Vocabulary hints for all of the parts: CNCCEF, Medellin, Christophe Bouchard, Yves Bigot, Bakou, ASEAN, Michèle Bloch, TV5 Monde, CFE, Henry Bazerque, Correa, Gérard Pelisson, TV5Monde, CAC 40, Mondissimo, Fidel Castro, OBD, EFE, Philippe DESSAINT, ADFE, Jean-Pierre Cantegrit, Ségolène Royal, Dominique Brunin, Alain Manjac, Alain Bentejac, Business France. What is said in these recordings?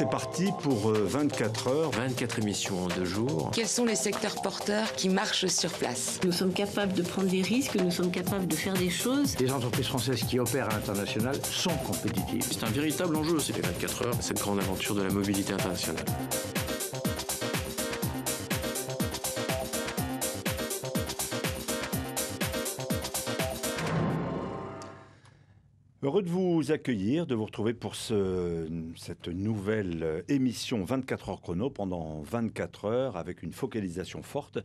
C'est parti pour 24 heures. 24 émissions en 2 jours. Quels sont les secteurs porteurs qui marchent sur place? Nous sommes capables de prendre des risques, nous sommes capables de faire des choses. Les entreprises françaises qui opèrent à l'international sont compétitives. C'est un véritable enjeu, c'est les 24 heures, cette grande aventure de la mobilité internationale. Heureux de vous accueillir, de vous retrouver pour cette nouvelle émission 24h Chrono pendant 24 heures avec une focalisation forte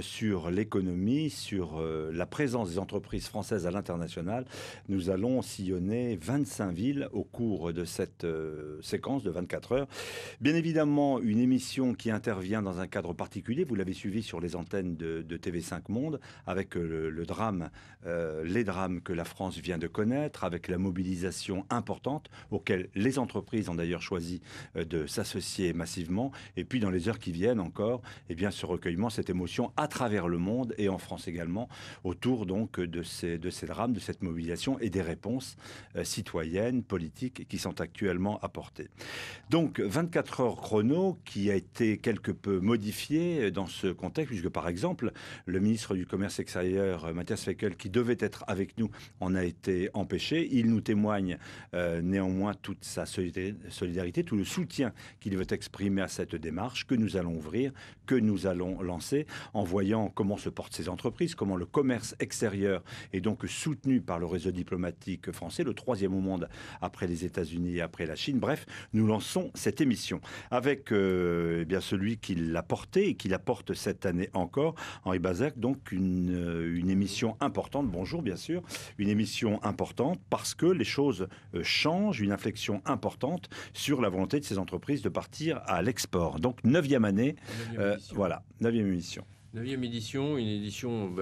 sur l'économie, sur la présence des entreprises françaises à l'international. Nous allons sillonner 25 villes au cours de cette séquence de 24 heures. Bien évidemment, une émission qui intervient dans un cadre particulier. Vous l'avez suivi sur les antennes de TV5Monde avec les drames que la France vient de connaître, avec la mobilisation importante auxquelles les entreprises ont d'ailleurs choisi de s'associer massivement. Et puis dans les heures qui viennent encore, eh bien, ce recueillement, cette émotion à travers le monde et en France également, autour donc de ces drames, de cette mobilisation et des réponses citoyennes, politiques qui sont actuellement apportées. Donc 24 heures chrono qui a été quelque peu modifié dans ce contexte, puisque par exemple le ministre du Commerce extérieur, Matthias Fekl, qui devait être avec nous, en a été empêché. Il nous témoigne néanmoins toute sa solidarité, tout le soutien qu'il veut exprimer à cette démarche que nous allons ouvrir, que nous allons lancer, en voyant comment se portent ces entreprises, comment le commerce extérieur est donc soutenu par le réseau diplomatique français, le 3e au monde après les États-Unis et après la Chine. Bref, nous lançons cette émission avec eh bien celui qui l'a porté et qui la porte cette année encore, Henry Bazerque, donc une émission importante. Bonjour, bien sûr, une émission importante, parce que les choses changent, une inflexion importante sur la volonté de ces entreprises de partir à l'export. Donc 9e année, 9e émission. 9e édition, une édition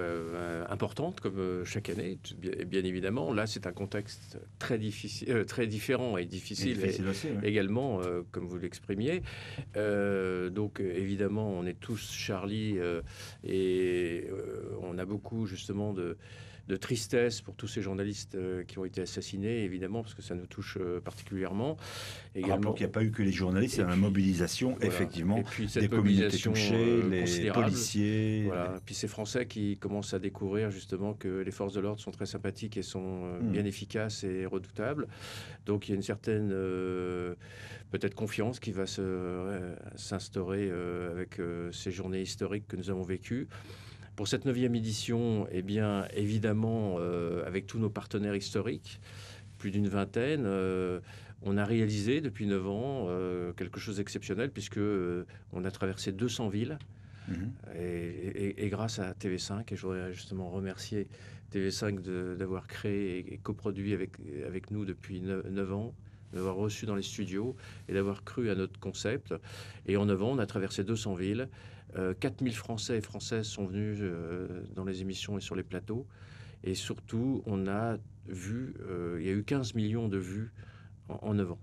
importante comme chaque année, bien évidemment. Là, c'est un contexte très différent et difficile aussi, également, comme vous l'exprimiez. Donc, évidemment, on est tous Charlie et on a beaucoup justement de tristesse pour tous ces journalistes qui ont été assassinés, évidemment, parce que ça nous touche particulièrement. Également, rappelons qu'il n'y a pas eu que les journalistes, c'est la mobilisation, voilà, effectivement, puis des communautés touchées, les policiers. Voilà. Et puis ces Français qui commencent à découvrir justement que les forces de l'ordre sont très sympathiques et sont bien efficaces et redoutables. Donc il y a une certaine peut-être confiance qui va s'instaurer avec ces journées historiques que nous avons vécues. Pour cette 9e édition, eh bien, évidemment, avec tous nos partenaires historiques, plus d'une vingtaine, on a réalisé depuis 9 ans quelque chose d'exceptionnel, puisque on a traversé 200 villes. Et grâce à TV5, et je voudrais justement remercier TV5 d'avoir créé et coproduit avec nous depuis 9 ans, d'avoir reçu dans les studios et d'avoir cru à notre concept. Et en 9 ans, on a traversé 200 villes. 4000 Français et Françaises sont venus dans les émissions et sur les plateaux. Et surtout, on a vu, il y a eu 15 millions de vues en 9 ans.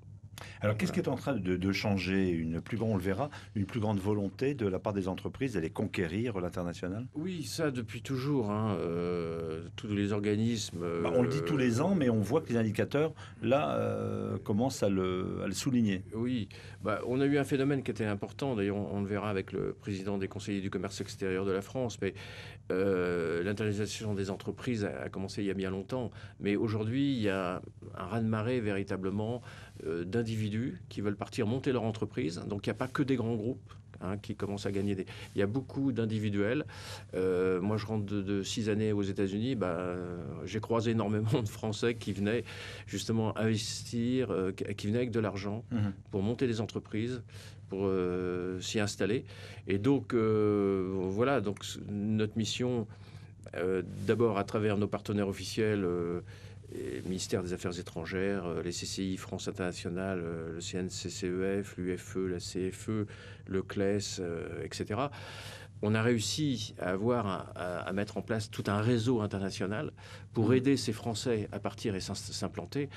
Alors, qu'est-ce qui est en train de changer? On le verra, une plus grande volonté de la part des entreprises d'aller conquérir l'international? Oui, ça depuis toujours. Hein, tous les organismes... on le dit tous les ans, mais on voit que les indicateurs, là, commencent à le souligner. Oui, on a eu un phénomène qui était important. D'ailleurs, on le verra avec le président des conseillers du commerce extérieur de la France. Mais l'internationalisation des entreprises a commencé il y a bien longtemps. Mais aujourd'hui, il y a un raz-de-marée véritablement d'individus qui veulent partir monter leur entreprise. Donc il n'y a pas que des grands groupes qui commencent à gagner. Il y a beaucoup d'individuels. Moi, je rentre de 6 années aux États-Unis. J'ai croisé énormément de Français qui venaient justement investir, qui venaient avec de l'argent pour monter des entreprises, pour s'y installer. Et donc, voilà, donc notre mission, d'abord à travers nos partenaires officiels, et ministère des Affaires étrangères, les CCI France Internationale, le CNCCEF, l'UFE, la CFE, le CLES, etc. on a réussi à avoir, à mettre en place tout un réseau international pour aider ces Français à partir et s'implanter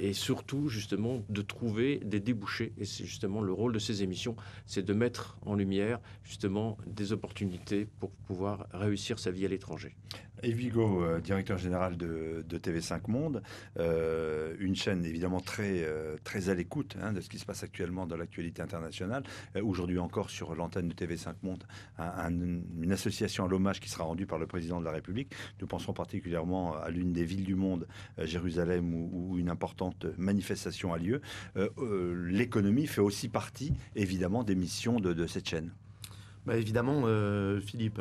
et surtout, justement, de trouver des débouchés. Et c'est justement le rôle de ces émissions, c'est de mettre en lumière, justement, des opportunités pour pouvoir réussir sa vie à l'étranger. Yves Bigot, directeur général de TV5Monde, une chaîne évidemment très à l'écoute de ce qui se passe actuellement dans l'actualité internationale. Aujourd'hui encore sur l'antenne de TV5Monde, une association à l'hommage qui sera rendue par le président de la République. Nous pensons particulièrement à l'une des villes du monde, Jérusalem, où une importante manifestation a lieu. L'économie fait aussi partie évidemment des missions de cette chaîne. Bah évidemment, Philippe,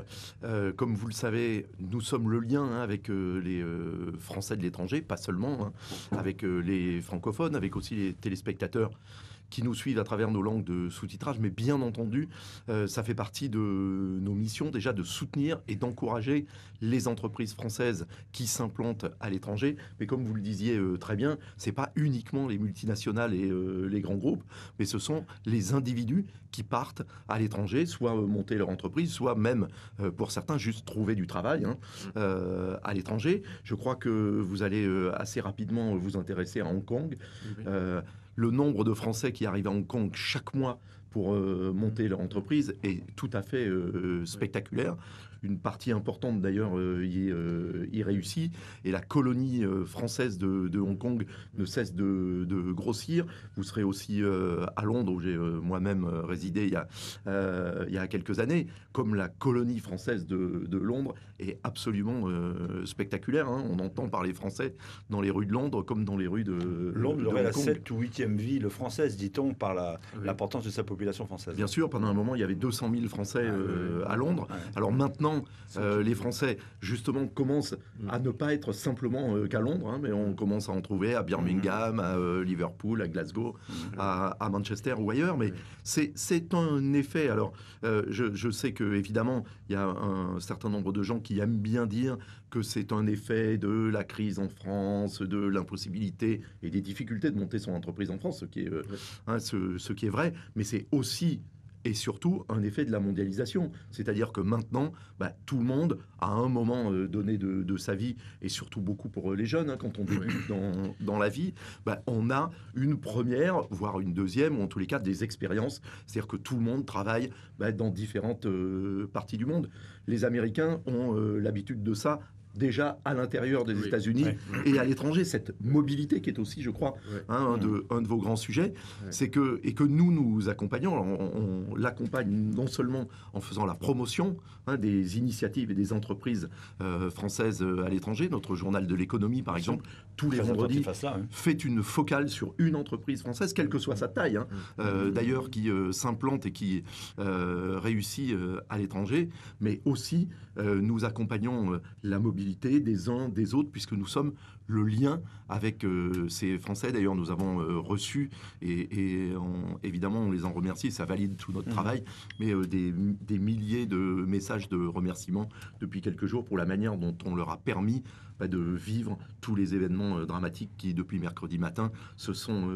comme vous le savez, nous sommes le lien avec les Français de l'étranger, pas seulement, avec les francophones, avec aussi les téléspectateurs qui nous suivent à travers nos langues de sous-titrage, mais bien entendu, ça fait partie de nos missions déjà de soutenir et d'encourager les entreprises françaises qui s'implantent à l'étranger. Mais comme vous le disiez très bien, c'est pas uniquement les multinationales et les grands groupes, mais ce sont les individus qui partent à l'étranger, soit monter leur entreprise, soit même, pour certains, juste trouver du travail à l'étranger. Je crois que vous allez assez rapidement vous intéresser à Hong Kong. Le nombre de Français qui arrivent à Hong Kong chaque mois pour monter leur entreprise est tout à fait spectaculaire. Une partie importante d'ailleurs y réussit. Et la colonie française de Hong Kong ne cesse de grossir. Vous serez aussi à Londres, où j'ai moi-même résidé il y a quelques années, comme la colonie française de Londres est absolument spectaculaire. On entend parler français dans les rues de Londres comme dans les rues de Londres. Londres est la 7e ou 8e ville française, dit-on, par l'importance de sa population française. Bien sûr, pendant un moment, il y avait 200 000 Français à Londres. Ouais. Alors maintenant, les Français, justement, commencent à ne pas être simplement qu'à Londres, mais on commence à en trouver à Birmingham, à Liverpool, à Glasgow, à Manchester ou ailleurs. Mais c'est un effet. Alors, je sais qu'évidemment, il y a un certain nombre de gens qui aiment bien dire que c'est un effet de la crise en France, de l'impossibilité et des difficultés de monter son entreprise en France, ce qui est vrai. Mais c'est aussi et surtout un effet de la mondialisation. C'est-à-dire que maintenant, tout le monde, à un moment donné de sa vie, et surtout beaucoup pour les jeunes, quand on débute dans la vie, on a une première, voire une deuxième, ou en tous les cas des expériences. C'est-à-dire que tout le monde travaille dans différentes parties du monde. Les Américains ont l'habitude de ça, déjà à l'intérieur des États-Unis et à l'étranger. Cette mobilité qui est aussi, je crois, un de vos grands sujets, c'est que, et que nous accompagnons, on l'accompagne non seulement en faisant la promotion des initiatives et des entreprises françaises à l'étranger. Notre journal de l'économie, par exemple, tous les vendredis, fait une focale sur une entreprise française, quelle que soit sa taille, d'ailleurs, qui s'implante et qui réussit à l'étranger, mais aussi nous accompagnons la mobilité des uns des autres, puisque nous sommes le lien avec ces Français. D'ailleurs, nous avons reçu, évidemment, on les en remercie, ça valide tout notre travail, mais des milliers de messages de remerciements depuis quelques jours pour la manière dont on leur a permis de vivre tous les événements dramatiques qui, depuis mercredi matin, se sont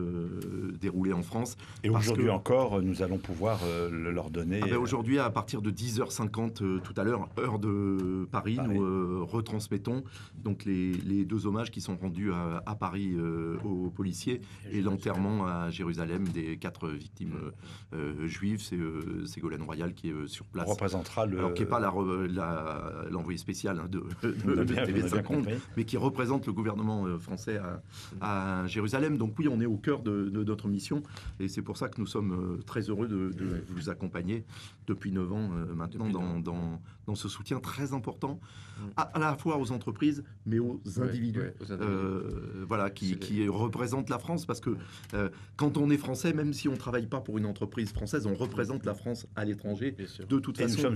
déroulés en France. Et aujourd'hui encore, nous allons pouvoir leur donner... aujourd'hui, à partir de 10h50 tout à l'heure, heure de Paris. Nous retransmettons donc les deux hommages qui sont rendus à Paris aux policiers et l'enterrement à Jérusalem des 4 victimes juives. C'est Ségolène Royal qui est sur place. On représentera le... Alors, qui n'est pas l'envoyé spécial de TV5Monde, mais qui représente le gouvernement français à Jérusalem. Donc oui, on est au cœur de notre mission et c'est pour ça que nous sommes très heureux de vous accompagner depuis 9 ans maintenant dans ce soutien très important à la fois aux entreprises mais aux individus, qui représentent la France, parce que quand on est français, même si on ne travaille pas pour une entreprise française, on représente la France à l'étranger de toute façon,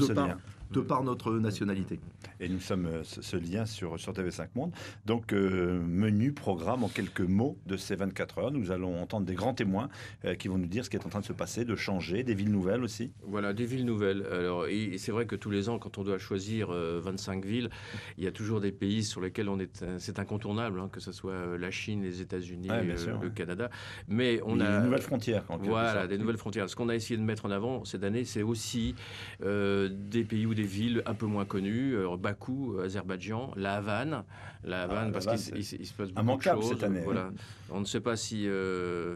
de par notre nationalité. Et nous sommes ce lien sur TV5 TV5Monde. Donc, menu, programme en quelques mots de ces 24 heures. Nous allons entendre des grands témoins qui vont nous dire ce qui est en train de se passer, de changer, des villes nouvelles aussi. Voilà, des villes nouvelles. Alors, et c'est vrai que tous les ans, quand on doit choisir 25 villes, il y a toujours des pays sur lesquels on est... C'est incontournable, hein, que ce soit la Chine, les États-Unis, le Canada. Mais on a... Des nouvelles frontières. Voilà, des nouvelles frontières. Ce qu'on a essayé de mettre en avant cette année, c'est aussi des pays ou des villes un peu moins connues. Bakou, Azerbaïdjan, La Havane. La Havane, parce qu'il se passe beaucoup de choses. Cette année. Voilà. On ne sait pas si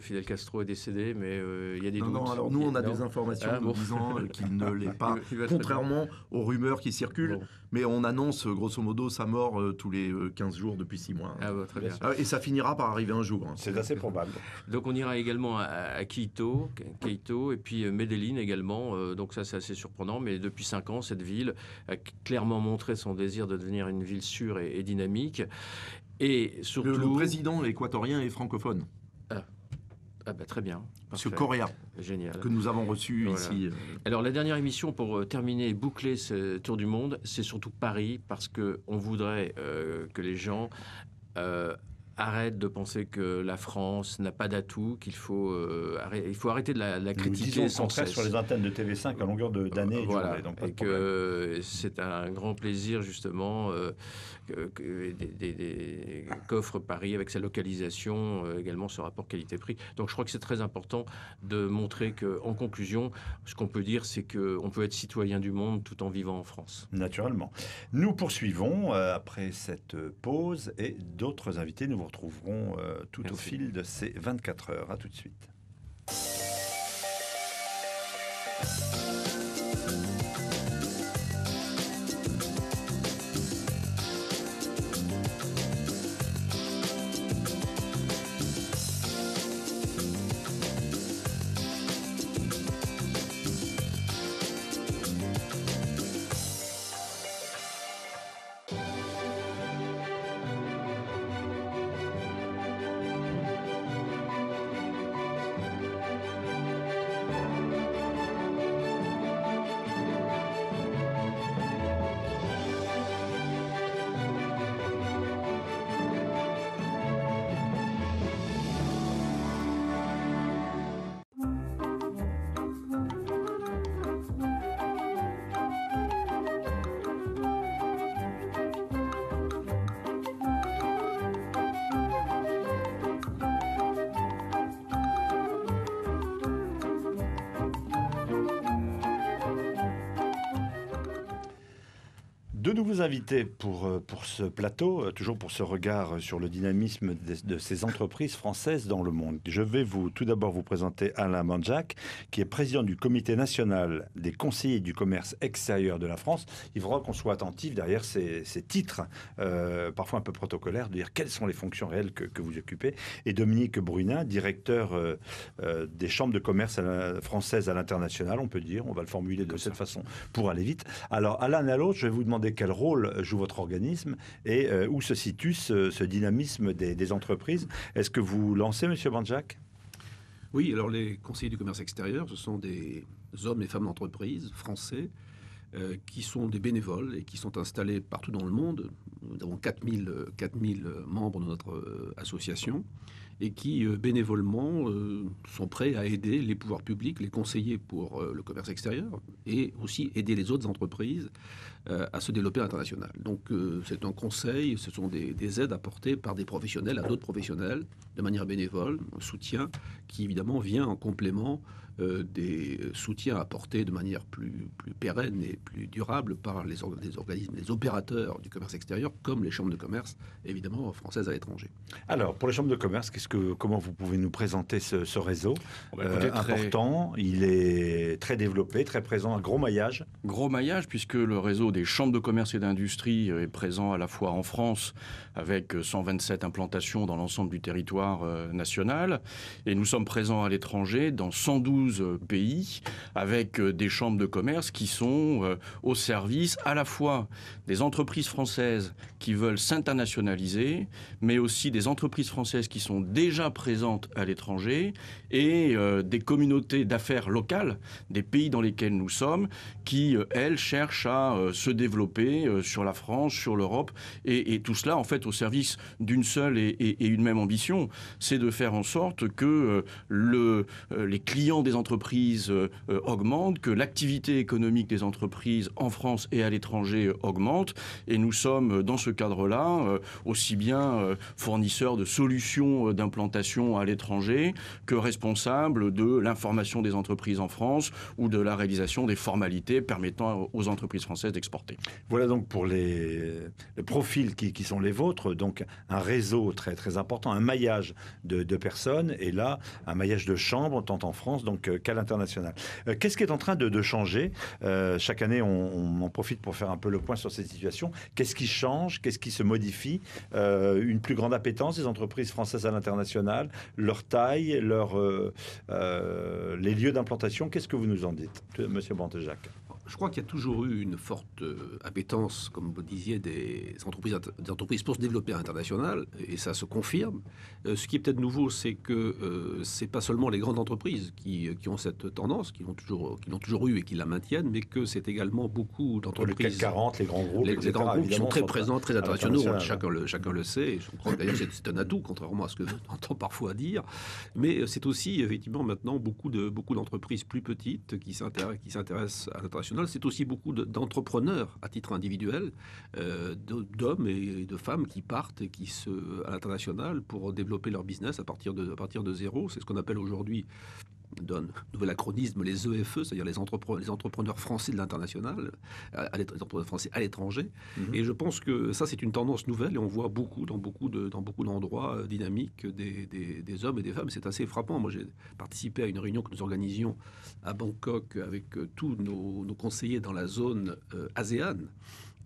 Fidel Castro est décédé, mais il y a des doutes. Non, alors nous, on a des informations disant qu'il ne l'est pas, contrairement aux rumeurs qui circulent. Bon. Mais on annonce, grosso modo, sa mort tous les 15 jours depuis 6 mois. Hein. Ah, bah, très bien. Et ça finira par arriver un jour. Hein. C'est assez probable. Donc, on ira également à Quito, et puis Medellin également. Donc ça, c'est assez surprenant. Mais depuis 5 ans, cette ville a clairement montré son désir de devenir une ville sûre et dynamique. Et surtout... Le président équatorien est francophone. Ah bah très bien. Monsieur Correa, génial, que nous avons reçu ici. Alors la dernière émission, pour terminer et boucler ce tour du monde, c'est surtout Paris, parce qu'on voudrait que les gens... arrête de penser que la France n'a pas d'atout, qu'il faut, il faut arrêter de la critiquer sans cesse. Sur les antennes de TV5 à longueur d'années. Voilà, donc et que c'est un grand plaisir justement qu'offre Paris avec sa localisation, également ce rapport qualité-prix. Donc je crois que c'est très important de montrer qu'en conclusion, ce qu'on peut dire, c'est qu'on peut être citoyen du monde tout en vivant en France. Naturellement. Nous poursuivons après cette pause et d'autres invités. Nous vous retrouverons tout au fil de ces 24 heures. À tout de suite. De nouveaux invités pour ce plateau, toujours pour ce regard sur le dynamisme de ces entreprises françaises dans le monde. Je vais tout d'abord vous présenter Alain Manjac, qui est président du Comité national des conseillers du commerce extérieur de la France. Il faudra qu'on soit attentif derrière ces titres, parfois un peu protocolaires, de dire quelles sont les fonctions réelles que vous occupez. Et Dominique Brunin, directeur des chambres de commerce françaises à l'international, on peut dire, on va le formuler de cette façon pour aller vite. Alors, à l'un et à l'autre, je vais vous demander quel rôle joue votre organisme et où se situe ce dynamisme des entreprises. Est-ce que vous lancez, Monsieur Manjac? Oui, alors les conseillers du commerce extérieur, ce sont des hommes et femmes d'entreprise français qui sont des bénévoles et qui sont installés partout dans le monde. Nous avons 4000 membres de notre association et qui bénévolement sont prêts à aider les pouvoirs publics, les conseillers pour le commerce extérieur et aussi aider les autres entreprises à se développer à l'international. Donc c'est un conseil, ce sont des aides apportées par des professionnels à d'autres professionnels de manière bénévole, un soutien qui évidemment vient en complément des soutiens apportés de manière plus pérenne et plus durable par les organismes, les opérateurs du commerce extérieur, comme les chambres de commerce, évidemment, françaises à l'étranger. Alors, pour les chambres de commerce, comment vous pouvez nous présenter ce réseau important? Il est très développé, très présent, un gros maillage. Gros maillage, puisque le réseau des chambres de commerce et d'industrie est présent à la fois en France, avec 127 implantations dans l'ensemble du territoire, territoire national. Et nous sommes présents à l'étranger dans 112 pays avec des chambres de commerce qui sont au service à la fois des entreprises françaises qui veulent s'internationaliser, mais aussi des entreprises françaises qui sont déjà présentes à l'étranger et des communautés d'affaires locales des pays dans lesquels nous sommes qui, elles, cherchent à se développer sur la France, sur l'Europe et tout cela, en fait, au service d'une seule et une même ambition, c'est de faire en sorte que les clients des entreprises augmentent, que l'activité économique des entreprises en France et à l'étranger augmente et nous sommes, dans ce cadre-là, aussi bien fournisseurs de solutions d'implantation à l'étranger que responsables de l'information des entreprises en France ou de la réalisation des formalités permettant aux entreprises françaises d'exporter. Voilà donc pour les profils qui sont les vôtres, donc un réseau très, très important, un maillage de personnes et là, un maillage de chambres, tant en France qu'à l'international. Qu'est-ce qui est en train de changer ? Chaque année, on en profite pour faire un peu le point sur cette situation. Qu'est-ce qui change ? Qu'est-ce qui se modifie ? Une plus grande appétence des entreprises françaises à l'international, leur taille, les lieux d'implantation. Qu'est-ce que vous nous en dites, Monsieur Bantejac ? Je crois qu'il y a toujours eu une forte appétence, comme vous disiez, des entreprises pour se développer à l'international, et ça se confirme. Ce qui est peut-être nouveau, c'est que c'est pas seulement les grandes entreprises qui ont cette tendance, qui l'ont toujours eu et qui la maintiennent, mais que c'est également beaucoup d'entreprises... Le CAC 40, les grands groupes, etc. Les grands groupes qui sont très présents, très internationaux, chacun le sait. Et je crois que d'ailleurs c'est un atout, contrairement à ce que on entend parfois dire. Mais c'est aussi, effectivement, maintenant, beaucoup d'entreprises plus petites qui s'intéressent à l'international. C'est aussi beaucoup d'entrepreneurs à titre individuel, d'hommes et de femmes qui partent et à l'international pour développer leur business à partir de zéro. C'est ce qu'on appelle aujourd'hui, d'un nouvel acronisme, les EFE, c'est-à-dire les entrepreneurs français de l'international, les entrepreneurs français à l'étranger. Mm-hmm. Et je pense que ça, c'est une tendance nouvelle et on voit dans beaucoup d'endroits dynamiques des hommes et des femmes. C'est assez frappant. Moi, j'ai participé à une réunion que nous organisions à Bangkok avec tous nos conseillers dans la zone ASEAN.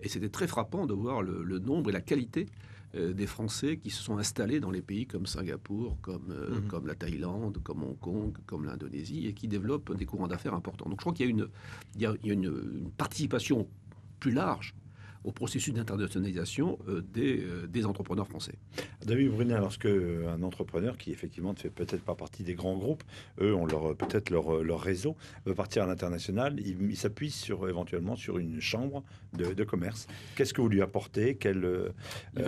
Et c'était très frappant de voir le nombre et la qualité des Français qui se sont installés dans les pays comme Singapour, comme la Thaïlande, comme Hong Kong, comme l'Indonésie, et qui développent des courants d'affaires importants. Donc je crois qu'il y a une participation plus large au processus d'internationalisation des entrepreneurs français. Dominique Brunin, lorsque un entrepreneur qui effectivement ne fait peut-être pas partie des grands groupes, eux ont peut-être leur réseau, veut partir à l'international, il s'appuie éventuellement sur une chambre de commerce. Qu'est-ce que vous lui apportez ?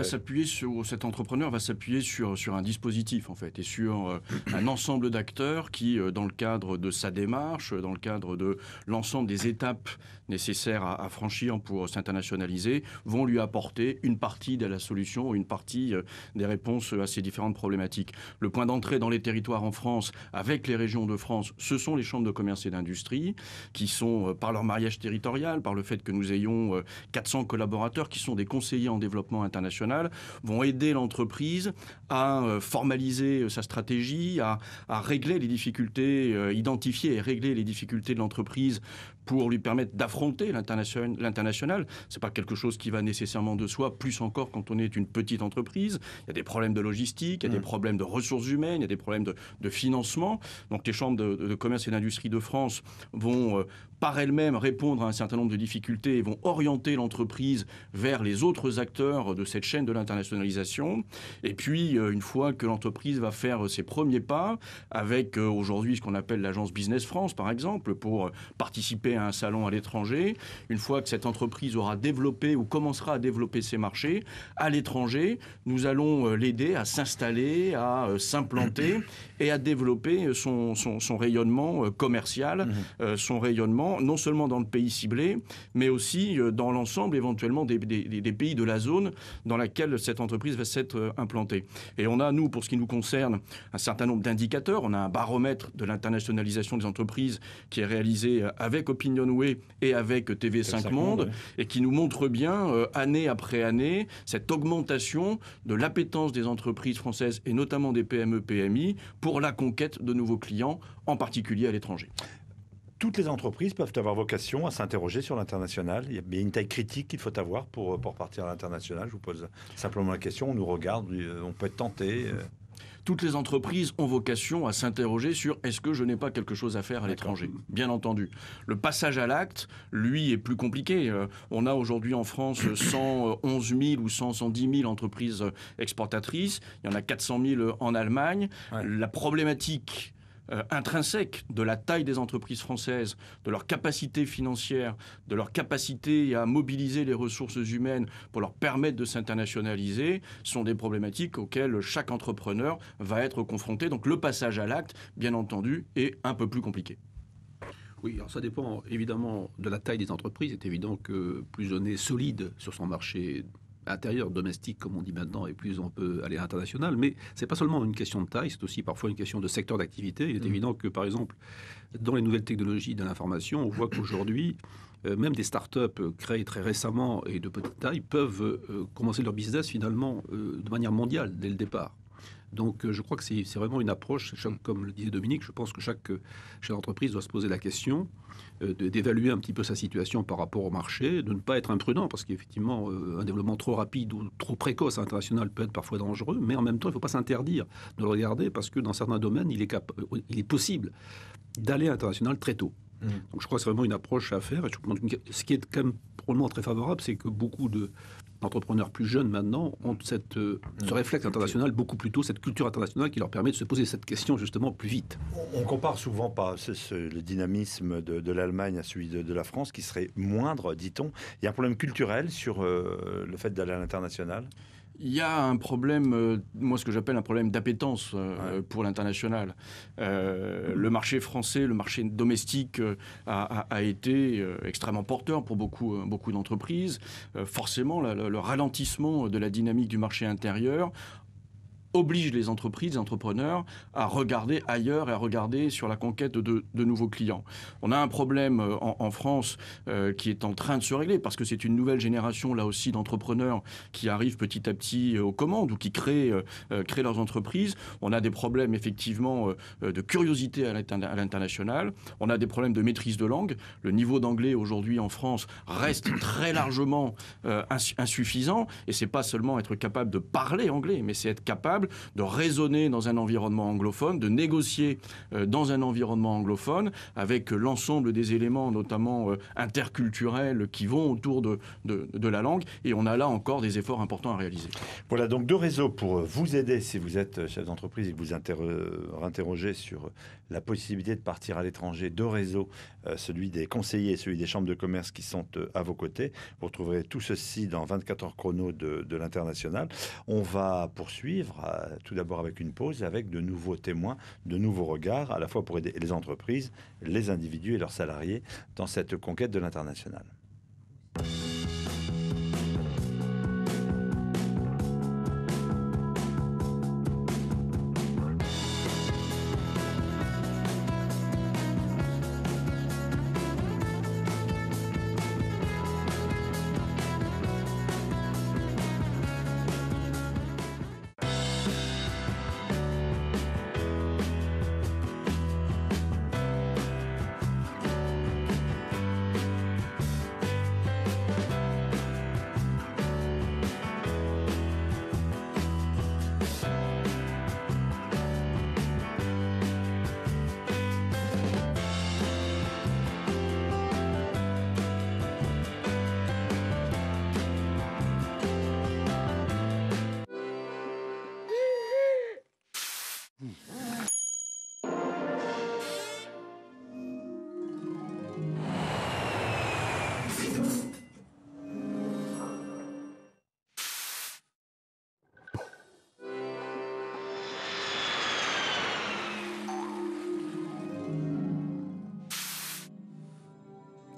Cet entrepreneur va s'appuyer sur un dispositif en fait et sur un ensemble d'acteurs qui, dans le cadre de sa démarche, dans le cadre de l'ensemble des étapes nécessaires à franchir pour s'internationaliser, vont lui apporter une partie de la solution, une partie des réponses à ces différentes problématiques. Le point d'entrée dans les territoires en France, avec les régions de France, ce sont les chambres de commerce et d'industrie, qui sont, par leur mariage territorial, par le fait que nous ayons 400 collaborateurs, qui sont des conseillers en développement international, vont aider l'entreprise à formaliser sa stratégie, à régler les difficultés, identifier et régler les difficultés de l'entreprise pour lui permettre d'affronter l'international. C'est pas quelque chose qui va nécessairement de soi, plus encore quand on est une petite entreprise. Il y a des problèmes de logistique, il y a des problèmes de ressources humaines, il y a des problèmes de financement. Donc les chambres de commerce et d'industrie de France vont par elles-mêmes répondre à un certain nombre de difficultés et vont orienter l'entreprise vers les autres acteurs de cette chaîne de l'internationalisation. Et puis, une fois que l'entreprise va faire ses premiers pas, avec aujourd'hui ce qu'on appelle l'agence Business France, par exemple, pour participer à un salon à l'étranger, une fois que cette entreprise aura développé ou commencera à développer ses marchés à l'étranger, nous allons l'aider à s'installer, à s'implanter et à développer son rayonnement commercial, son rayonnement non seulement dans le pays ciblé, mais aussi dans l'ensemble éventuellement des pays de la zone dans laquelle cette entreprise va s'être implantée. Et on a, nous, pour ce qui nous concerne, un certain nombre d'indicateurs. On a un baromètre de l'internationalisation des entreprises qui est réalisé avec OpinionWay et avec TV5Monde, et qui nous montre bien, année après année, cette augmentation de l'appétence des entreprises françaises, et notamment des PME-PMI, pour la conquête de nouveaux clients, en particulier à l'étranger. Toutes les entreprises peuvent avoir vocation à s'interroger sur l'international. Il y a une taille critique qu'il faut avoir pour partir à l'international. Je vous pose simplement la question, on nous regarde, on peut être tenté... toutes les entreprises ont vocation à s'interroger sur est-ce que je n'ai pas quelque chose à faire à l'étranger, bien entendu. Le passage à l'acte, lui, est plus compliqué. On a aujourd'hui en France 111 000 ou 110 000 entreprises exportatrices. Il y en a 400 000 en Allemagne. Ouais. La problématique intrinsèque de la taille des entreprises françaises, de leur capacité financière, de leur capacité à mobiliser les ressources humaines pour leur permettre de s'internationaliser, sont des problématiques auxquelles chaque entrepreneur va être confronté. Donc le passage à l'acte, bien entendu, est un peu plus compliqué. Oui, alors ça dépend évidemment de la taille des entreprises. C'est évident que plus on est solide sur son marché intérieur, domestique, comme on dit maintenant, et plus on peut aller à l'international. Mais ce n'est pas seulement une question de taille, c'est aussi parfois une question de secteur d'activité. Il est évident que, par exemple, dans les nouvelles technologies de l'information, on voit qu'aujourd'hui, même des start-up créées très récemment et de petite taille peuvent commencer leur business finalement de manière mondiale dès le départ. Donc je crois que c'est vraiment une approche, comme le disait Dominique, je pense que chaque entreprise doit se poser la question d'évaluer un petit peu sa situation par rapport au marché, de ne pas être imprudent, parce qu'effectivement un développement trop rapide ou trop précoce à l'international peut être parfois dangereux, mais en même temps il ne faut pas s'interdire de le regarder, parce que dans certains domaines il est possible d'aller à l'international très tôt. Donc je crois que c'est vraiment une approche à faire. Ce qui est quand même probablement très favorable, c'est que beaucoup d'entrepreneurs plus jeunes maintenant ont ce réflexe international beaucoup plus tôt, cette culture internationale qui leur permet de se poser cette question justement plus vite. On compare souvent pas le dynamisme de l'Allemagne à celui de la France, qui serait moindre, dit-on. Il y a un problème culturel sur le fait d'aller à l'international. Il y a un problème, moi ce que j'appelle un problème d'appétence pour l'international. Le marché français, le marché domestique a été extrêmement porteur pour beaucoup d'entreprises. Forcément, le ralentissement de la dynamique du marché intérieur oblige les entreprises, les entrepreneurs à regarder ailleurs et à regarder sur la conquête de nouveaux clients. On a un problème en France qui est en train de se régler, parce que c'est une nouvelle génération là aussi d'entrepreneurs qui arrivent petit à petit aux commandes ou qui créent leurs entreprises. On a des problèmes effectivement de curiosité à l'international. On a des problèmes de maîtrise de langue. Le niveau d'anglais aujourd'hui en France reste très largement insuffisant, et c'est pas seulement être capable de parler anglais, mais c'est être capable de raisonner dans un environnement anglophone, de négocier dans un environnement anglophone, avec l'ensemble des éléments, notamment interculturels, qui vont autour de la langue. Et on a là encore des efforts importants à réaliser. Voilà, donc deux réseaux pour vous aider si vous êtes chef d'entreprise et que vous interrogez sur la possibilité de partir à l'étranger. Deux réseaux, celui des conseillers et celui des chambres de commerce, qui sont à vos côtés. Vous retrouverez tout ceci dans 24h chrono de l'international. On va poursuivre tout d'abord avec une pause, avec de nouveaux témoins, de nouveaux regards, à la fois pour aider les entreprises, les individus et leurs salariés dans cette conquête de l'international.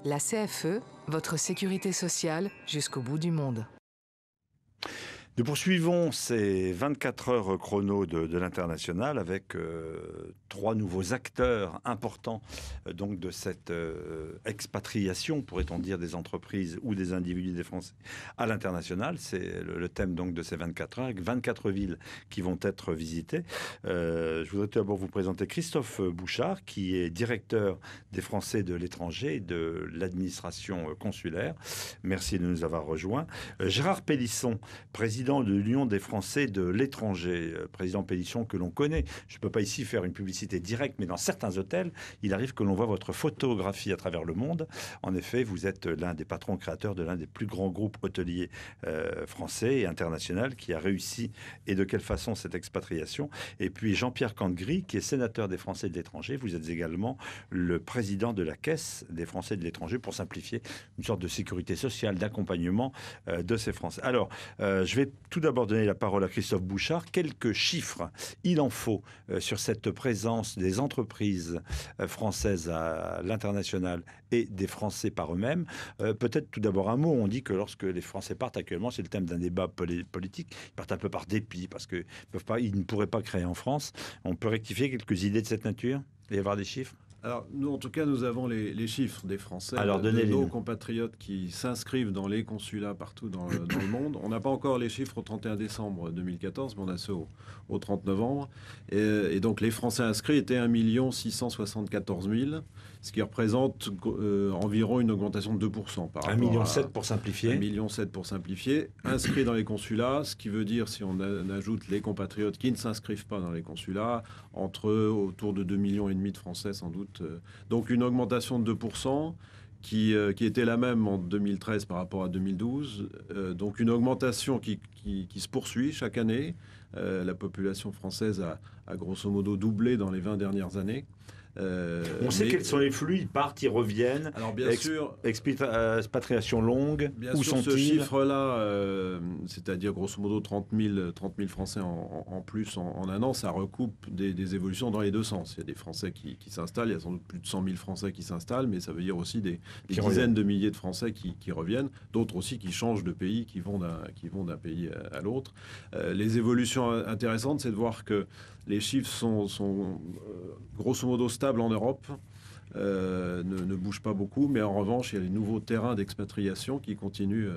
La CFE, votre sécurité sociale jusqu'au bout du monde. Nous poursuivons ces 24 heures chrono de l'international avec trois nouveaux acteurs importants donc de cette expatriation, pourrait-on dire, des entreprises ou des individus, des Français, à l'international. C'est le thème donc de ces 24 heures, avec 24 villes qui vont être visitées. Je voudrais tout d'abord vous présenter Christophe Bouchard, qui est directeur des Français de l'étranger et de l'administration consulaire. Merci de nous avoir rejoints. Gérard Pelisson, président président de l'Union des Français de l'étranger, président Pélisson, que l'on connaît. Je ne peux pas ici faire une publicité directe, mais dans certains hôtels, il arrive que l'on voit votre photographie à travers le monde. En effet, vous êtes l'un des patrons créateurs de l'un des plus grands groupes hôteliers français et international qui a réussi, et de quelle façon, cette expatriation. Et puis Jean-Pierre Cantegrit, qui est sénateur des Français de l'étranger. Vous êtes également le président de la Caisse des Français de l'étranger, pour simplifier, une sorte de sécurité sociale, d'accompagnement de ces Français. Alors, je vais tout d'abord donner la parole à Christophe Bouchard. Quelques chiffres, il en faut, sur cette présence des entreprises françaises à l'international et des Français par eux-mêmes. Peut-être tout d'abord un mot. On dit que lorsque les Français partent actuellement, c'est le thème d'un débat politique, ils partent un peu par dépit, parce qu'ils ne pourraient pas créer en France. On peut rectifier quelques idées de cette nature et avoir des chiffres? Alors, nous, en tout cas, nous avons les chiffres des Français, alors, de nos compatriotes qui s'inscrivent dans les consulats partout dans le monde. On n'a pas encore les chiffres au 31 décembre 2014, mais on a ceux au 30 novembre. Et donc, les Français inscrits étaient 1 674 000, ce qui représente environ une augmentation de 2% par rapport à... 1,7 million pour simplifier. 1,7 million pour simplifier. Inscrits dans les consulats, ce qui veut dire, si on ajoute les compatriotes qui ne s'inscrivent pas dans les consulats, autour de 2,5 millions de Français, sans doute. Donc une augmentation de 2% qui était la même en 2013 par rapport à 2012. Donc une augmentation qui se poursuit chaque année. La population française a grosso modo doublé dans les 20 dernières années. On sait quels sont les flux, ils partent, ils reviennent. Alors bien sûr, expatriation longue, bien où sont-ils? Ce chiffre-là, c'est-à-dire grosso modo 30 000 Français en plus en un an, ça recoupe des évolutions dans les deux sens. Il y a des Français qui s'installent, il y a sans doute plus de 100 000 Français qui s'installent, mais ça veut dire aussi des dizaines de milliers de Français qui reviennent, d'autres aussi qui changent de pays, qui vont d'un pays à l'autre. Les évolutions intéressantes, c'est de voir que les chiffres sont grosso modo stables en Europe, ne bougent pas beaucoup, mais en revanche, il y a les nouveaux terrains d'expatriation qui continuent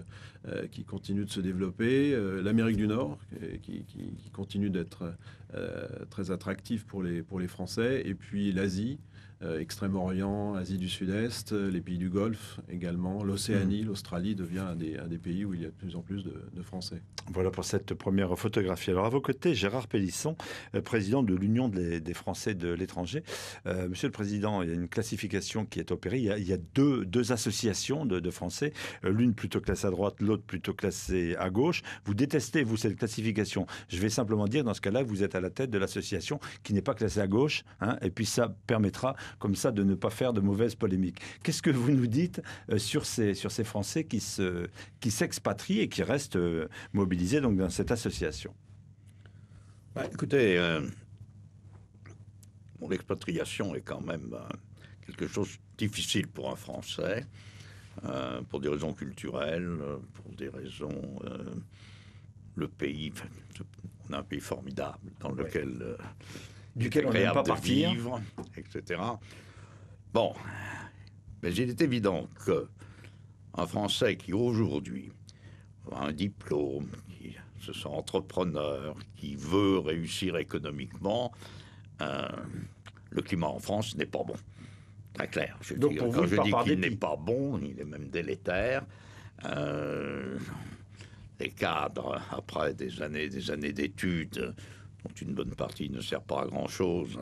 de se développer. L'Amérique du Nord, qui continue d'être très attractif pour les Français, et puis l'Asie, Extrême-Orient, Asie du Sud-Est, les pays du Golfe également, l'Océanie, l'Australie devient un des pays où il y a de plus en plus de Français. Voilà pour cette première photographie. Alors à vos côtés, Gérard Pelisson, président de l'Union des Français de l'étranger. Monsieur le Président, il y a une classification qui est opérée. Il y a deux associations de Français, l'une plutôt classée à droite, l'autre plutôt classée à gauche. Vous détestez, vous, cette classification. Je vais simplement dire, dans ce cas-là, vous êtes à la tête de l'association qui n'est pas classée à gauche, hein, et puis ça permettra comme ça de ne pas faire de mauvaises polémiques. Qu'est-ce que vous nous dites sur ces Français qui s'expatrient et qui restent mobilisés donc dans cette association? Écoutez, l'expatriation est quand même quelque chose de difficile pour un Français, pour des raisons culturelles, pour des raisons... le pays... On a un pays formidable dans lequel... Duquel on n'aime pas partir, vivre, etc. Bon, mais il est évident qu'un Français qui aujourd'hui a un diplôme, qui se sent entrepreneur, qui veut réussir économiquement, le climat en France n'est pas bon. Très clair. Quand je dis qu'il n'est pas bon, il est même délétère. Les cadres, après des années d'études, dont une bonne partie ne sert pas à grand-chose,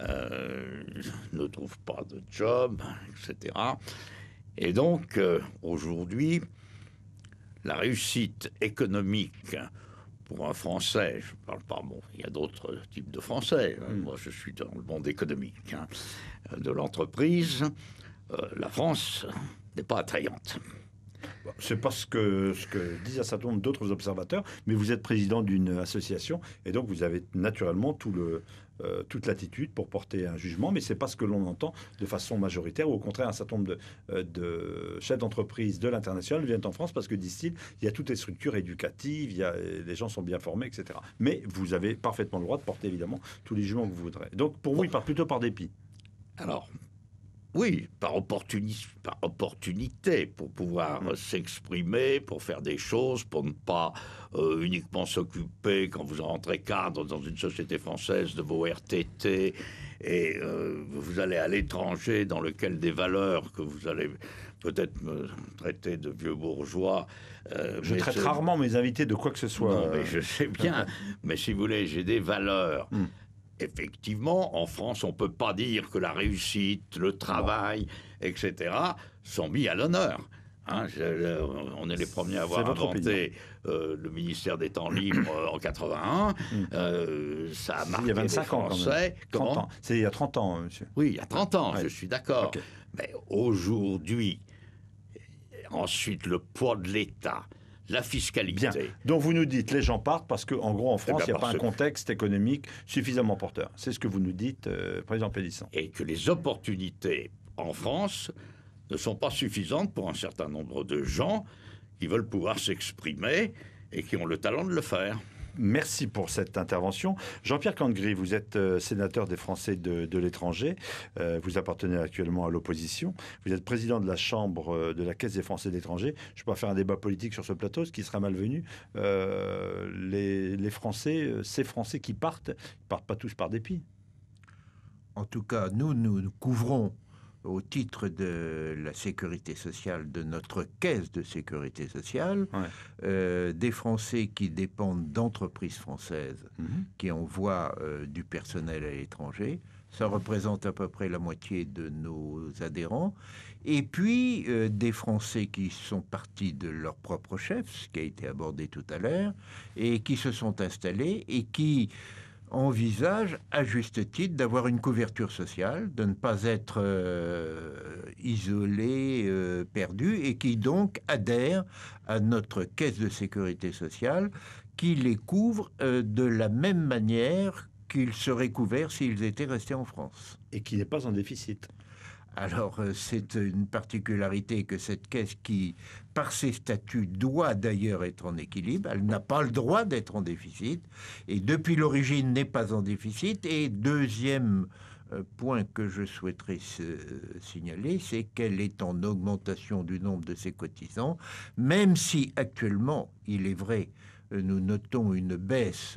ne trouve pas de job, etc. Et donc, aujourd'hui, la réussite économique pour un Français, je ne parle pas, bon, il y a d'autres types de Français, moi je suis dans le monde économique, hein, de l'entreprise, la France n'est pas attrayante. C'est pas ce que disent un certain nombre d'autres observateurs, mais vous êtes président d'une association et donc vous avez naturellement toute l'attitude pour porter un jugement, mais c'est pas ce que l'on entend de façon majoritaire, ou au contraire un certain nombre de chefs d'entreprise de l'international viennent en France parce que, disent-ils, il y a toutes les structures éducatives, les gens sont bien formés, etc. Mais vous avez parfaitement le droit de porter évidemment tous les jugements que vous voudrez. Donc pour vous, il part plutôt par dépit. Alors... oui, par opportunité, pour pouvoir s'exprimer, pour faire des choses, pour ne pas uniquement s'occuper, quand vous rentrez cadre dans une société française, de vos RTT, et vous allez à l'étranger dans lequel des valeurs que vous allez peut-être me traiter de vieux bourgeois. Je traite rarement mes invités de quoi que ce soit. Non, mais je sais bien. Mais si vous voulez, j'ai des valeurs. Mm. Effectivement, en France, on ne peut pas dire que la réussite, le travail, etc., sont mis à l'honneur. Hein, on est les premiers à avoir inventé le ministère des Temps Libres en 81. Ça a marqué les Français. C'est il y a 30 ans, monsieur. Oui, il y a 30 ans, ouais. Je suis d'accord. Okay. Mais aujourd'hui, ensuite, le poids de l'État... La fiscalité. Bien. Donc vous nous dites, les gens partent parce qu'en gros, en France, il n'y a pas un contexte économique suffisamment porteur. C'est ce que vous nous dites, président Pélisson. Et que les opportunités en France ne sont pas suffisantes pour un certain nombre de gens qui veulent pouvoir s'exprimer et qui ont le talent de le faire. Merci pour cette intervention. Jean-Pierre Cantegrit, vous êtes sénateur des Français de l'étranger. Vous appartenez actuellement à l'opposition. Vous êtes président de la Chambre de la Caisse des Français de l'étranger. Je ne peux pas faire un débat politique sur ce plateau, ce qui sera malvenu. Les Français, ces Français qui partent, ils partent pas tous par dépit. En tout cas, nous couvrons au titre de la sécurité sociale, de notre caisse de sécurité sociale, ouais. Des Français qui dépendent d'entreprises françaises, qui envoient du personnel à l'étranger. Ça représente à peu près la moitié de nos adhérents. Et puis, des Français qui sont partis de leur propre chef, ce qui a été abordé tout à l'heure, et qui se sont installés et qui... envisage, à juste titre, d'avoir une couverture sociale, de ne pas être isolé, perdu, et qui donc adhère à notre caisse de sécurité sociale, qui les couvre de la même manière qu'ils seraient couverts s'ils étaient restés en France. Et qui n'est pas en déficit. Alors, c'est une particularité que cette caisse qui, par ses statuts, doit d'ailleurs être en équilibre. Elle n'a pas le droit d'être en déficit. Et depuis l'origine, n'est pas en déficit. Et deuxième point que je souhaiterais signaler, c'est qu'elle est en augmentation du nombre de ses cotisants, même si actuellement, il est vrai, nous notons une baisse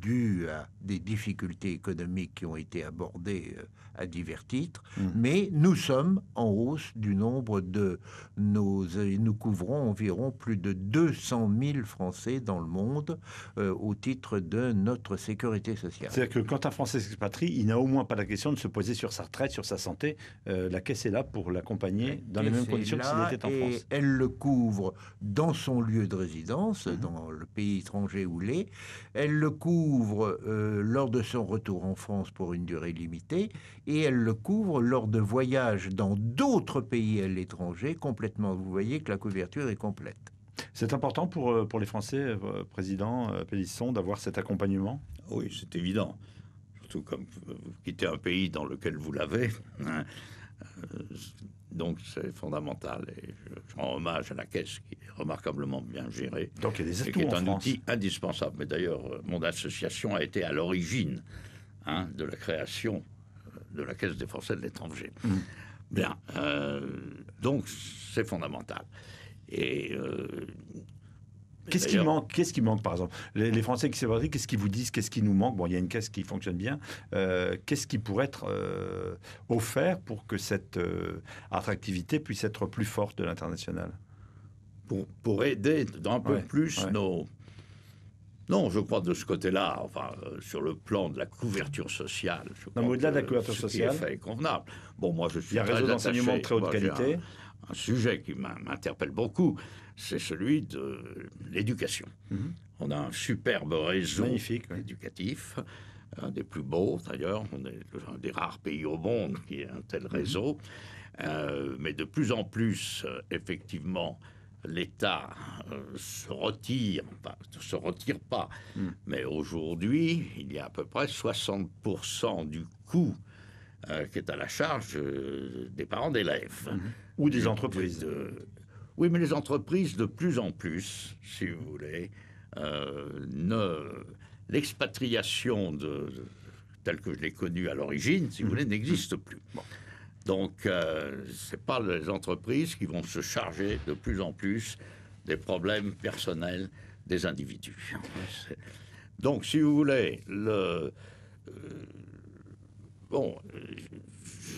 due à des difficultés économiques qui ont été abordées à divers titres, mais nous sommes en hausse du nombre de nos... Nous couvrons environ plus de 200 000 Français dans le monde au titre de notre sécurité sociale. C'est-à-dire que quand un Français s'expatrie, il n'a au moins pas la question de se poser sur sa retraite, sur sa santé. La Caisse est là pour l'accompagner dans les mêmes conditions que s'il était en France. Elle le couvre dans son lieu de résidence, dans le pays étranger où l'est. Elle le couvre lors de son retour en France pour une durée limitée et elle le couvre lors de voyages dans d'autres pays à l'étranger complètement. Vous voyez que la couverture est complète. C'est important pour les Français, président Pélisson, d'avoir cet accompagnement? Oui, c'est évident. Surtout comme vous quittez un pays dans lequel vous l'avez. Donc c'est fondamental et je rends hommage à la Caisse qui est remarquablement bien gérée. Donc il y a des atouts en France. C'est un outil indispensable. Mais d'ailleurs, mon association a été à l'origine de la création de la Caisse des Français de l'étranger. Bien, donc c'est fondamental. Et qu'est-ce qui manque, par exemple? Les Français qui s'épargnent, qu'est-ce qu'ils vous disent? Qu'est-ce qui nous manque? Bon, il y a une caisse qui fonctionne bien. Qu'est-ce qui pourrait être offert pour que cette attractivité puisse être plus forte de l'international? Pour aider un peu plus nos... Non, je crois de ce côté-là, enfin, sur le plan de la couverture sociale. Non, mais au-delà de la couverture sociale... C'est convenable. Bon, moi, je suis très attaché... Il y a un réseau d'enseignement de très haute qualité. Un sujet qui m'interpelle beaucoup, c'est celui de l'éducation. On a un superbe réseau éducatif, un des plus beaux d'ailleurs, on est un des rares pays au monde qui ait un tel réseau. Mais de plus en plus, effectivement, l'État ne se retire pas. Mais aujourd'hui, il y a à peu près 60% du coût qui est à la charge des parents d'élèves. Ou des entreprises. Oui, mais les entreprises, de plus en plus, si vous voulez, l'expatriation telle que je l'ai connue à l'origine, si vous voulez, n'existe plus. Bon. Donc, ce n'est pas les entreprises qui vont se charger de plus en plus des problèmes personnels des individus. Donc, si vous voulez, bon,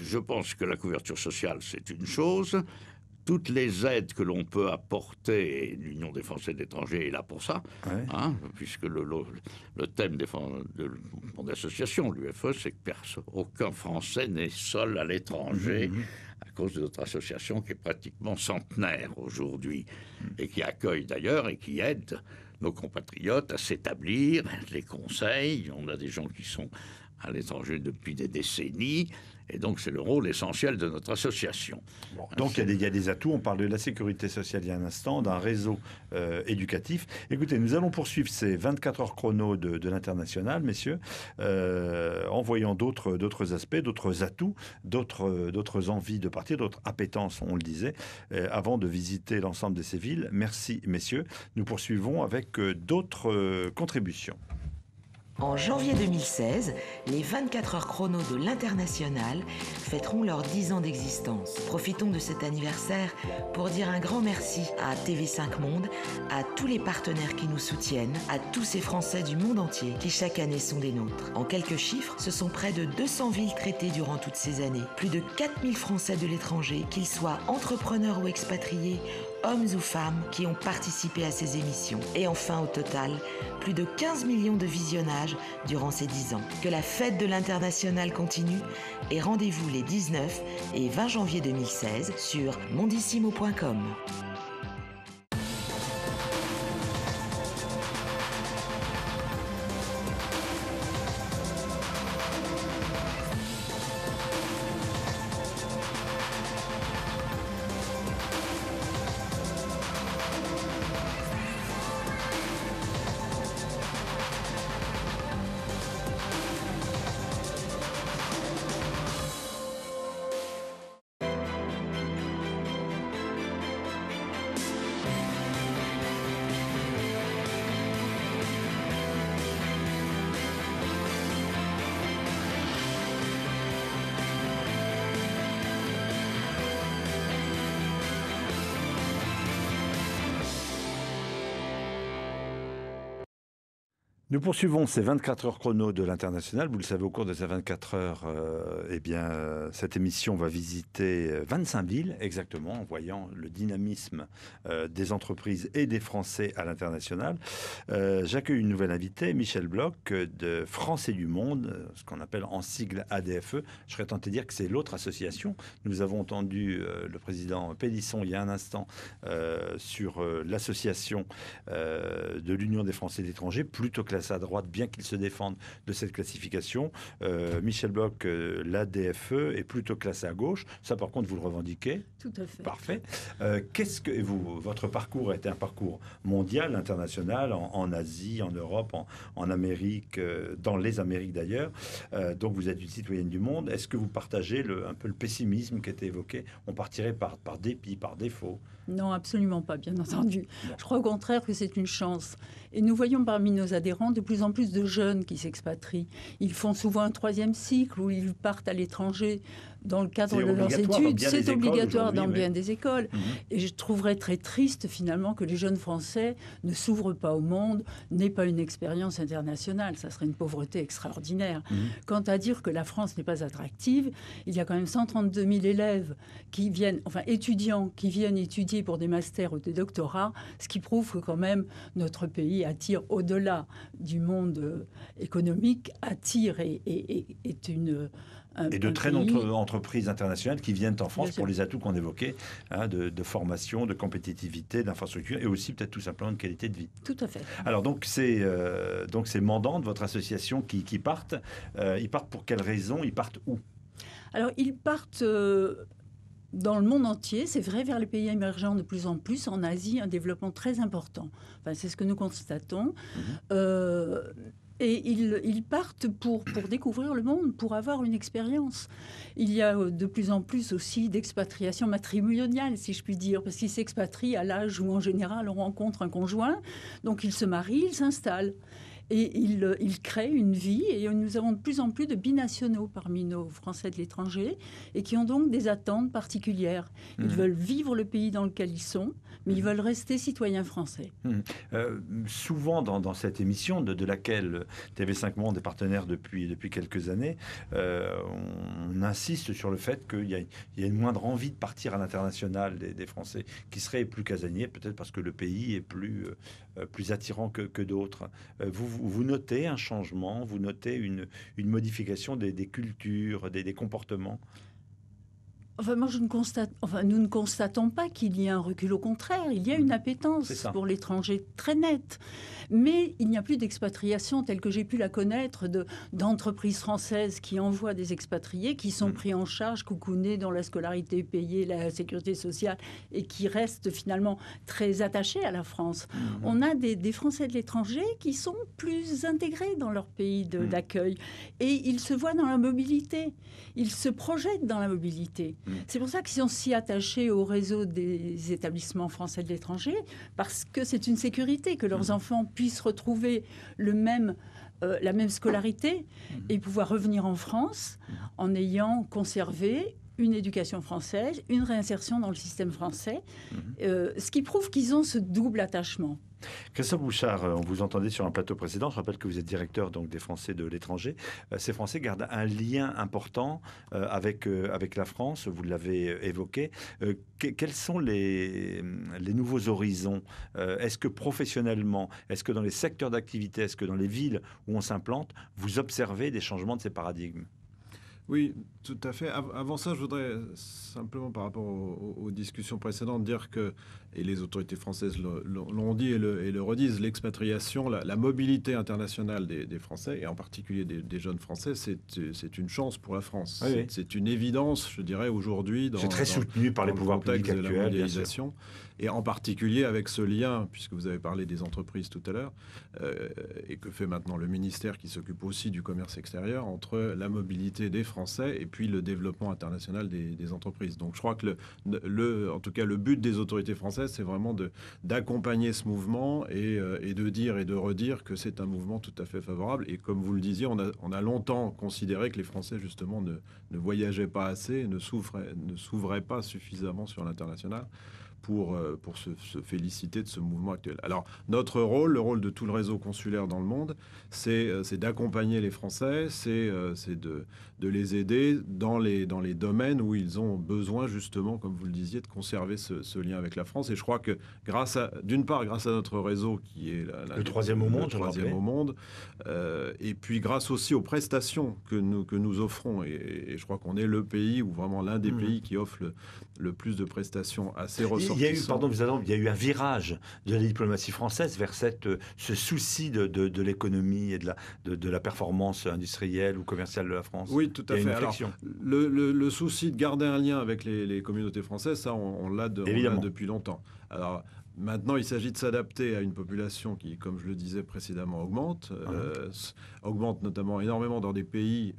je pense que la couverture sociale, c'est une chose. toutes les aides que l'on peut apporter, et l'Union des Français de l'étranger est là pour ça, ouais. Hein, puisque le thème de l'association, l'UFE, c'est que aucun Français n'est seul à l'étranger, à cause de notre association qui est pratiquement centenaire aujourd'hui, et qui accueille d'ailleurs et qui aide nos compatriotes à s'établir, les conseils, on a des gens qui sont à l'étranger depuis des décennies, et donc c'est le rôle essentiel de notre association. Bon, donc il y a des atouts, on parle de la sécurité sociale il y a un instant, d'un réseau éducatif. Écoutez, nous allons poursuivre ces 24 heures chrono de l'international, messieurs, en voyant d'autres aspects, d'autres atouts, d'autres envies de partir, d'autres appétences, on le disait, avant de visiter l'ensemble de ces villes. Merci messieurs, nous poursuivons avec d'autres contributions. En janvier 2016, les 24 heures chrono de l'International fêteront leurs 10 ans d'existence. Profitons de cet anniversaire pour dire un grand merci à TV5Monde, à tous les partenaires qui nous soutiennent, à tous ces Français du monde entier qui chaque année sont des nôtres. En quelques chiffres, ce sont près de 200 villes traitées durant toutes ces années. Plus de 4000 Français de l'étranger, qu'ils soient entrepreneurs ou expatriés, hommes ou femmes qui ont participé à ces émissions. Et enfin, au total, plus de 15 millions de visionnages durant ces 10 ans. Que la fête de l'international continue et rendez-vous les 19 et 20 janvier 2016 sur mondissimo.com. Nous poursuivons ces 24 heures chrono de l'international. Vous le savez, au cours de ces 24 heures, cette émission va visiter 25 villes, exactement, en voyant le dynamisme des entreprises et des Français à l'international. J'accueille une nouvelle invitée, Michèle Bloch, de France et du Monde, ce qu'on appelle en sigle ADFE. Je serais tenté de dire que c'est l'autre association. Nous avons entendu le président Pelisson il y a un instant sur l'association de l'Union des Français de l'étranger, plutôt classée à droite, bien qu'ils se défendent de cette classification. Michèle Bloch, l'ADFE, est plutôt classée à gauche. Ça, par contre, vous le revendiquez. Tout à fait. Parfait. Qu'est-ce que vous, votre parcours a été un parcours mondial, international, en Asie, en Europe, en Amérique, dans les Amériques d'ailleurs. Donc, vous êtes une citoyenne du monde. Est-ce que vous partagez un peu le pessimisme qui était évoqué? On partirait par dépit, par défaut? Non, absolument pas, bien entendu. Je crois au contraire que c'est une chance. Et nous voyons parmi nos adhérents de plus en plus de jeunes qui s'expatrient. Ils font souvent un 3e cycle où ils partent à l'étranger dans le cadre de leurs études. C'est obligatoire dans bien des écoles. Et je trouverais très triste finalement que les jeunes Français ne s'ouvrent pas au monde, n'aient pas une expérience internationale. Ça serait une pauvreté extraordinaire. Quant à dire que la France n'est pas attractive, il y a quand même 132 000 élèves qui viennent, enfin étudiants qui viennent étudier pour des masters ou des doctorats, ce qui prouve que quand même notre pays attire au-delà du monde économique, attire et est une... Et de très nombreuses entreprises internationales qui viennent en France pour les atouts qu'on évoquait, hein, de formation, de compétitivité, d'infrastructure et aussi peut-être tout simplement de qualité de vie. Tout à fait. Alors donc ces mandants de votre association qui partent, ils partent pour quelles raisons? Ils partent où? Alors ils partent... dans le monde entier, c'est vrai, vers les pays émergents de plus en plus. En Asie, un développement très important. Enfin, c'est ce que nous constatons. Et ils partent pour découvrir le monde, pour avoir une expérience. Il y a de plus en plus aussi d'expatriation matrimoniale, si je puis dire, parce qu'ils s'expatrient à l'âge où, en général, on rencontre un conjoint. Donc, ils se marient, ils s'installent. et ils créent une vie, et nous avons de plus en plus de binationaux parmi nos Français de l'étranger et qui ont donc des attentes particulières. Ils veulent vivre le pays dans lequel ils sont, mais ils veulent rester citoyens français. Souvent dans cette émission de laquelle TV5Monde est partenaire depuis quelques années, on insiste sur le fait qu'il y a une moindre envie de partir à l'international des Français qui seraient plus casaniers, peut-être parce que le pays est plus attirant que d'autres. Vous notez un changement, vous notez une modification des cultures, des comportements? Enfin, nous ne constatons pas qu'il y a un recul. Au contraire, il y a une appétence pour l'étranger très nette. Mais il n'y a plus d'expatriation telle que j'ai pu la connaître d'entreprises françaises qui envoient des expatriés, qui sont pris en charge, coucounés, dans la scolarité payée, la sécurité sociale, et qui restent finalement très attachés à la France. On a des Français de l'étranger qui sont plus intégrés dans leur pays d'accueil. Et ils se voient dans la mobilité. Ils se projettent dans la mobilité. C'est pour ça qu'ils sont si attachés au réseau des établissements français de l'étranger, parce que c'est une sécurité que leurs enfants puissent retrouver la même scolarité et pouvoir revenir en France en ayant conservé une éducation française, une réinsertion dans le système français, ce qui prouve qu'ils ont ce double attachement. Christophe Bouchard, on vous entendait sur un plateau précédent, je rappelle que vous êtes directeur donc des Français de l'étranger. Ces Français gardent un lien important avec la France, vous l'avez évoqué. Quels sont les nouveaux horizons? Est-ce que professionnellement, est-ce que dans les secteurs d'activité, est-ce que dans les villes où on s'implante, vous observez des changements de ces paradigmes? Oui, tout à fait. Avant ça, je voudrais simplement, par rapport aux discussions précédentes, dire que, et les autorités françaises l'ont dit et le redisent, l'expatriation, la mobilité internationale des Français, et en particulier des jeunes Français, c'est une chance pour la France. Ah oui. C'est une évidence, je dirais, aujourd'hui, dans le contexte de la mondialisation. Et en particulier avec ce lien, puisque vous avez parlé des entreprises tout à l'heure, et que fait maintenant le ministère qui s'occupe aussi du commerce extérieur, entre la mobilité des Français et puis le développement international des entreprises. Donc je crois que, en tout cas, le but des autorités françaises, c'est vraiment d'accompagner ce mouvement et de dire et de redire que c'est un mouvement tout à fait favorable. Et comme vous le disiez, on a longtemps considéré que les Français, justement, ne voyageaient pas assez, et ne s'ouvraient pas suffisamment sur l'international pour se féliciter de ce mouvement actuel. Alors, notre rôle, le rôle de tout le réseau consulaire dans le monde, c'est d'accompagner les Français, c'est de les aider dans les domaines où ils ont besoin, justement, comme vous le disiez, de conserver ce lien avec la France. Et je crois que, grâce à notre réseau, qui est le troisième au monde, et puis grâce aussi aux prestations que nous offrons, et je crois qu'on est le pays, ou vraiment l'un des pays qui offre le plus de prestations à ses ressortissants. Il y a eu un virage de la diplomatie française vers ce souci de l'économie et de la performance industrielle ou commerciale de la France. Oui, tout à fait. Alors, le souci de garder un lien avec les communautés françaises, ça, on l'a depuis longtemps. Alors, maintenant, il s'agit de s'adapter à une population qui, comme je le disais précédemment, augmente notamment énormément dans des pays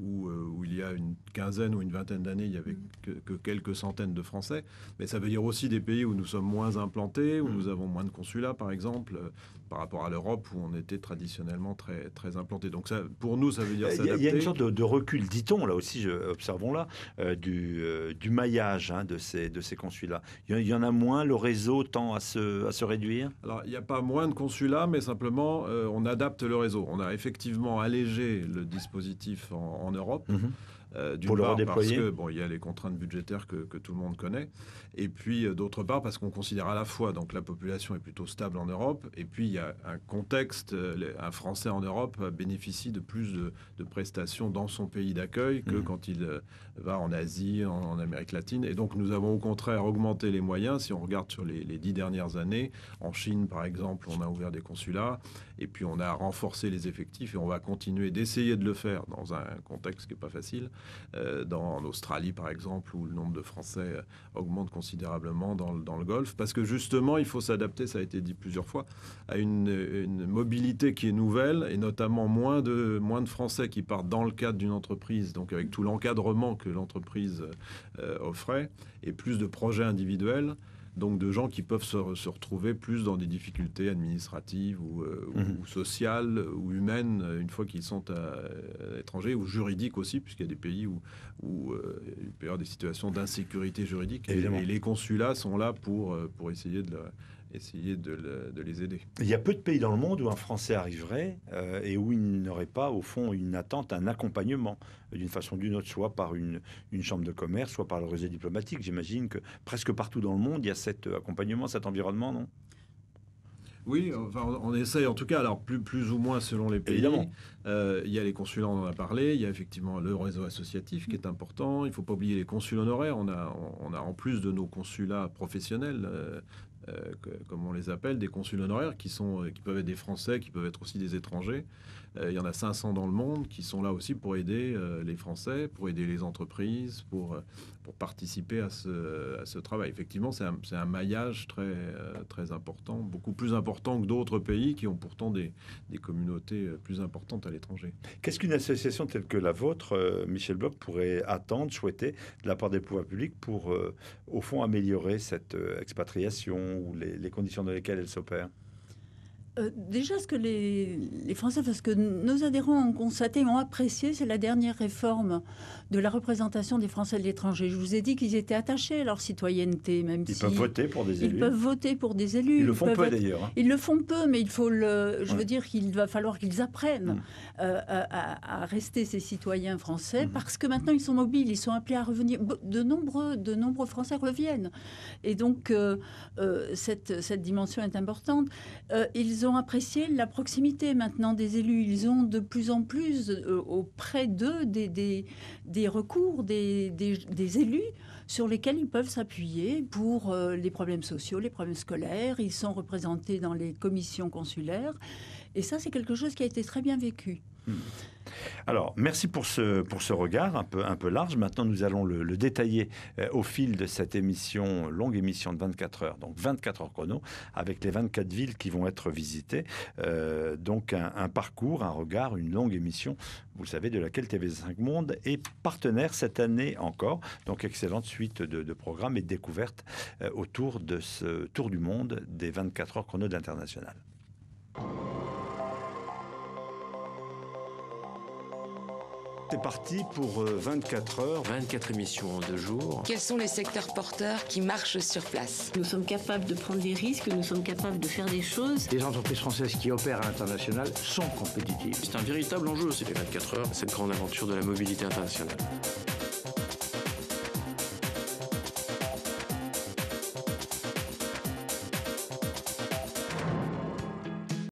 où il y a une quinzaine ou une vingtaine d'années, il n'y avait que quelques centaines de Français. Mais ça veut dire aussi des pays où nous sommes moins implantés, où nous avons moins de consulats, par exemple, par rapport à l'Europe, où on était traditionnellement très, très implantés. Donc ça, pour nous, ça veut dire s'adapter. Il y a une sorte de recul, dit-on, là aussi, observons-là, du maillage de ces consulats. Il y en a moins, le réseau tend à se réduire? Alors, il n'y a pas moins de consulats, mais simplement, on adapte le réseau. On a effectivement allégé le dispositif en Europe. D'une part parce que il y a les contraintes budgétaires que tout le monde connaît, et puis d'autre part parce qu'on considère à la fois donc la population est plutôt stable en Europe, et puis il y a un contexte, un Français en Europe bénéficie de plus de prestations dans son pays d'accueil que quand il va en Asie, en Amérique latine, et donc nous avons au contraire augmenté les moyens. Si on regarde sur les 10 dernières années, en Chine par exemple, on a ouvert des consulats, et puis on a renforcé les effectifs, et on va continuer d'essayer de le faire dans un contexte qui n'est pas facile. En Australie, par exemple, où le nombre de Français augmente considérablement dans le Golfe, parce que justement, il faut s'adapter, ça a été dit plusieurs fois, à une mobilité qui est nouvelle, et notamment moins de Français qui partent dans le cadre d'une entreprise, donc avec tout l'encadrement que l'entreprise offrait, et plus de projets individuels. donc de gens qui peuvent se retrouver plus dans des difficultés administratives ou sociales ou humaines une fois qu'ils sont à l'étranger, ou juridiques aussi, puisqu'il y a des pays où il peut y avoir des situations d'insécurité juridique. Et les consulats sont là pour essayer de les aider. Il y a peu de pays dans le monde où un Français arriverait et où il n'aurait pas, au fond, une attente, un accompagnement, d'une façon ou d'une autre, soit par une chambre de commerce, soit par le réseau diplomatique. J'imagine que presque partout dans le monde, il y a cet accompagnement, cet environnement, non ? Oui, enfin, on essaye en tout cas, alors plus ou moins selon les pays. Évidemment. Il y a les consulats, on en a parlé, il y a effectivement le réseau associatif qui est important, il ne faut pas oublier les consuls honoraires, on a en plus de nos consulats professionnels, comme on les appelle, des consuls honoraires qui peuvent être des Français, qui peuvent être aussi des étrangers. Il y en a 500 dans le monde qui sont là aussi pour aider les Français, pour aider les entreprises, pour participer à ce travail. Effectivement, c'est un maillage très important, beaucoup plus important que d'autres pays qui ont pourtant des communautés plus importantes à l'étranger. Qu'est-ce qu'une association telle que la vôtre, Michèle Bloch, pourrait attendre, souhaiter de la part des pouvoirs publics pour, au fond, améliorer cette expatriation ou les conditions dans lesquelles elle s'opère ? Déjà, ce que les Français, parce que nos adhérents ont constaté, ont apprécié, c'est la dernière réforme de la représentation des Français de l'étranger. Je vous ai dit qu'ils étaient attachés à leur citoyenneté, même s'ils peuvent voter pour des élus. Ils peuvent voter pour des élus. Ils le font peu d'ailleurs. Hein. Ils le font peu, mais il faut je veux dire qu'il va falloir qu'ils apprennent à rester ces citoyens français, parce que maintenant ils sont mobiles, ils sont appelés à revenir. De nombreux Français reviennent, et donc cette dimension est importante. Ils ont apprécié la proximité maintenant des élus. Ils ont de plus en plus auprès d'eux des recours, des élus sur lesquels ils peuvent s'appuyer pour les problèmes sociaux, les problèmes scolaires. Ils sont représentés dans les commissions consulaires. Et ça, c'est quelque chose qui a été très bien vécu. Alors, merci pour ce regard un peu large. Maintenant, nous allons le détailler au fil de cette émission, longue émission de 24 heures, donc 24 heures chrono, avec les 24 villes qui vont être visitées. Donc, un parcours, un regard, une longue émission, vous le savez, de laquelle TV5Monde est partenaire cette année encore. Donc, excellente suite de programmes et de découvertes autour de ce tour du monde des 24 heures chrono de l'international. C'est parti pour 24 heures. 24 émissions en 2 jours. Quels sont les secteurs porteurs qui marchent sur place? Nous sommes capables de prendre des risques, nous sommes capables de faire des choses. Les entreprises françaises qui opèrent à l'international sont compétitives. C'est un véritable enjeu, c'est les 24 heures, cette grande aventure de la mobilité internationale.